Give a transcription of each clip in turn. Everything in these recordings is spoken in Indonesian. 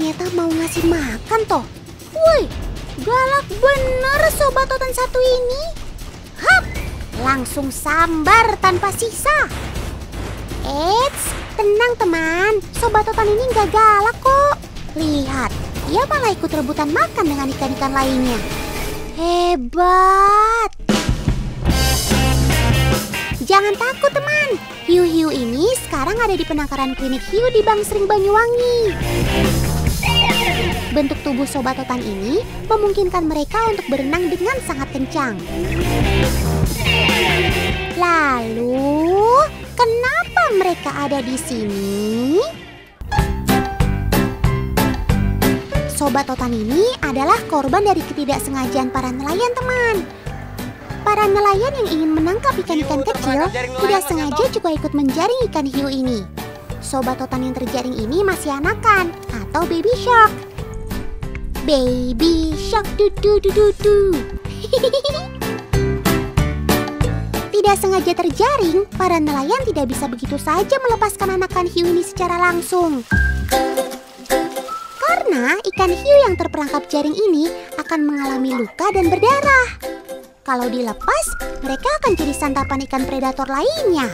ternyata mau ngasih makan toh. Woi, galak bener Sobat Otan satu ini. Hap, langsung sambar tanpa sisa. Eits, tenang teman, Sobat Otan ini nggak galak kok. Lihat, dia malah ikut rebutan makan dengan ikan-ikan lainnya. Hebat. Jangan takut teman, hiu-hiu ini sekarang ada di penangkaran klinik hiu di Bangsring Banyuwangi. Bentuk tubuh Sobat Otan ini memungkinkan mereka untuk berenang dengan sangat kencang. Lalu, kenapa mereka ada di sini? Sobat Otan ini adalah korban dari ketidaksengajaan para nelayan teman. Para nelayan yang ingin menangkap ikan-ikan kecil tidak sengaja juga ikut menjaring ikan hiu ini. Sobat Otan yang terjaring ini masih anakan atau baby shark. Baby shark du-du-du-du-du. Tidak sengaja terjaring, para nelayan tidak bisa begitu saja melepaskan anakan hiu ini secara langsung. Karena ikan hiu yang terperangkap jaring ini akan mengalami luka dan berdarah. Kalau dilepas, mereka akan jadi santapan ikan predator lainnya.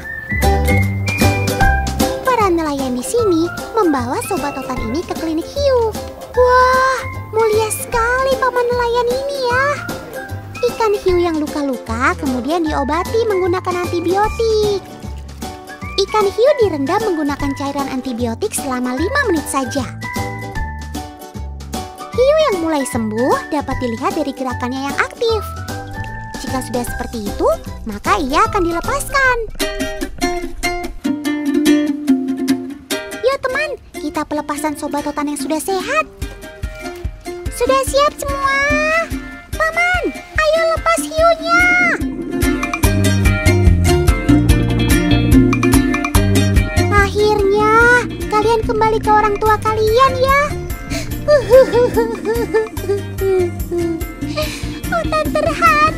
Para nelayan di sini membawa Sobat Otan ini ke klinik hiu. Wah, mulia sekali paman nelayan ini ya. Ikan hiu yang luka-luka kemudian diobati menggunakan antibiotik. Ikan hiu direndam menggunakan cairan antibiotik selama 5 menit saja. Hiu yang mulai sembuh dapat dilihat dari gerakannya yang aktif. Jika sudah seperti itu, maka ia akan dilepaskan. Yuk teman, kita pelepasan Sobat Otan yang sudah sehat. Sudah siap semua? Paman, ayo lepas hiunya. Akhirnya, kalian kembali ke orang tua kalian ya. Otan terharu.